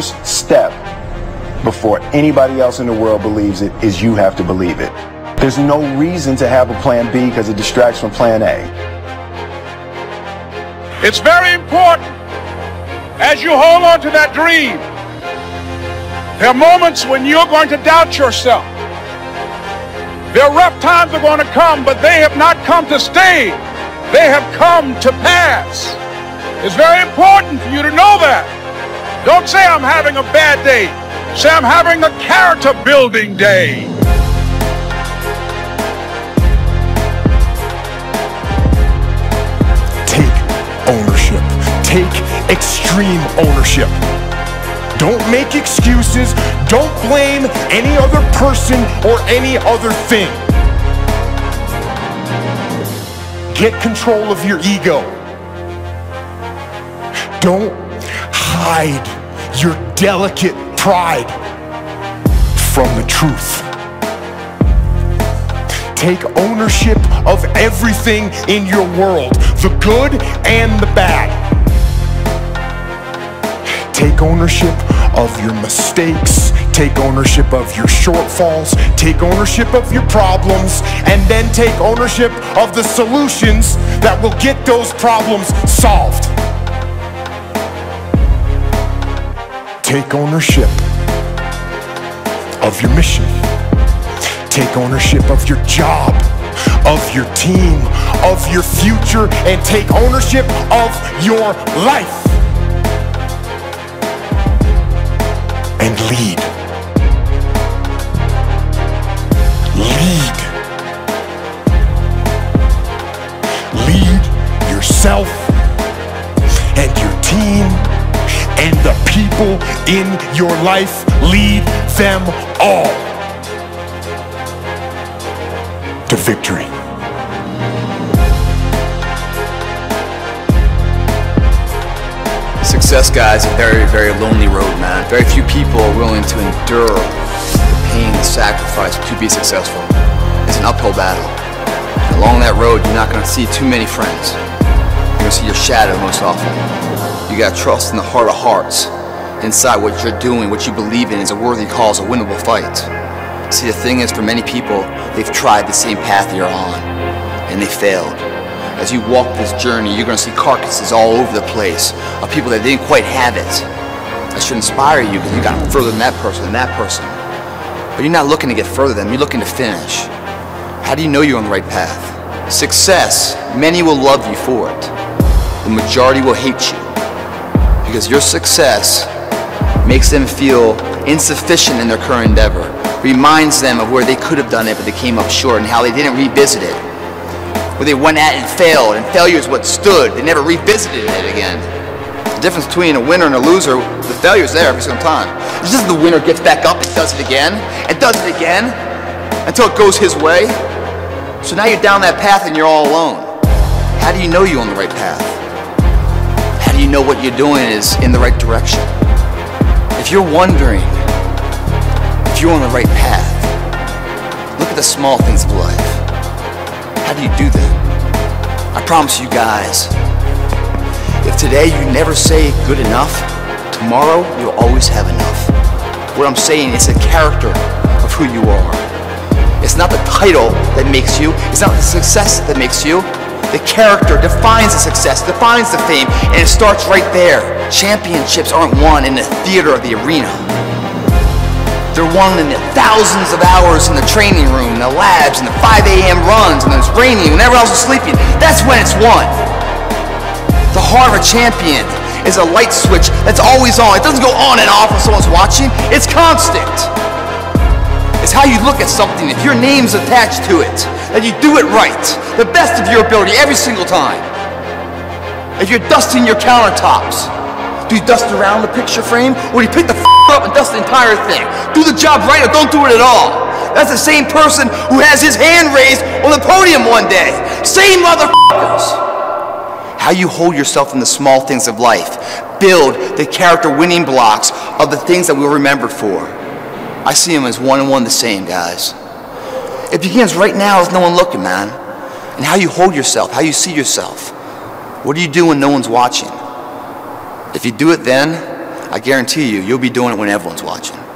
first step before anybody else in the world believes it is you have to believe it. There's no reason to have a plan B because it distracts from plan A. It's very important as you hold on to that dream. There are moments when you're going to doubt yourself. Their rough times are going to come, but they have not come to stay. They have come to pass. It's very important for you to know that. Don't say I'm having a bad day. Say I'm having a character building day. Take ownership. Take extreme ownership. Don't make excuses. Don't blame any other person or any other thing. Get control of your ego. Don't hide your delicate pride from the truth. Take ownership of everything in your world, the good and the bad. Take ownership of your mistakes. Take ownership of your shortfalls. Take ownership of your problems, and then take ownership of the solutions that will get those problems solved. Take ownership of your mission. Take ownership of your job, of your team, of your future, and take ownership of your life. And lead. Lead. Lead yourself and your team and the people in your life. Lead them all to victory. Success, guys, is a very, very lonely road, man. Very few people are willing to endure the pain and sacrifice to be successful. It's an uphill battle. And along that road, you're not going to see too many friends. You're going to see your shadow most often. You got to trust in the heart of hearts. Inside what you're doing, what you believe in is a worthy cause, a winnable fight. See, the thing is, for many people, they've tried the same path you're on, and they failed. As you walk this journey, you're going to see carcasses all over the place of people that didn't quite have it. That should inspire you because you got further than that person and that person. But you're not looking to get further than them, you're looking to finish. How do you know you're on the right path? Success, many will love you for it. The majority will hate you because your success makes them feel insufficient in their current endeavor, reminds them of where they could have done it but they came up short and how they didn't revisit it, where they went at and failed, and failure is what stood. They never revisited it again. The difference between a winner and a loser, the failure's there every single time. It's just the winner gets back up and does it again, and does it again, until it goes his way. So now you're down that path and you're all alone. How do you know you're on the right path? How do you know what you're doing is in the right direction? If you're wondering if you're on the right path, look at the small things of life. How do you do that? I promise you guys, if today you never say good enough, tomorrow you'll always have enough. What I'm saying is the character of who you are. It's not the title that makes you, it's not the success that makes you. The character defines the success, defines the fame, and it starts right there. Championships aren't won in the theater or the arena. They're won in the thousands of hours in the training room, in the labs, in the 5 a.m. runs, when it's raining, when everyone else is sleeping. That's when it's won. The heart of a champion is a light switch that's always on. It doesn't go on and off when someone's watching. It's constant. It's how you look at something. If your name's attached to it, that you do it right, the best of your ability every single time. If you're dusting your countertops, do you dust around the picture frame, or do you pick the up and dust the entire thing? Do the job right or don't do it at all. That's the same person who has his hand raised on the podium one day. Same motherfuckers. How you hold yourself in the small things of life. Build the character winning blocks of the things that we'll remember for. I see them as one and one the same, guys. It begins right now with no one looking, man. And how you hold yourself, how you see yourself. What do you do when no one's watching? If you do it then, I guarantee you, you'll be doing it when everyone's watching.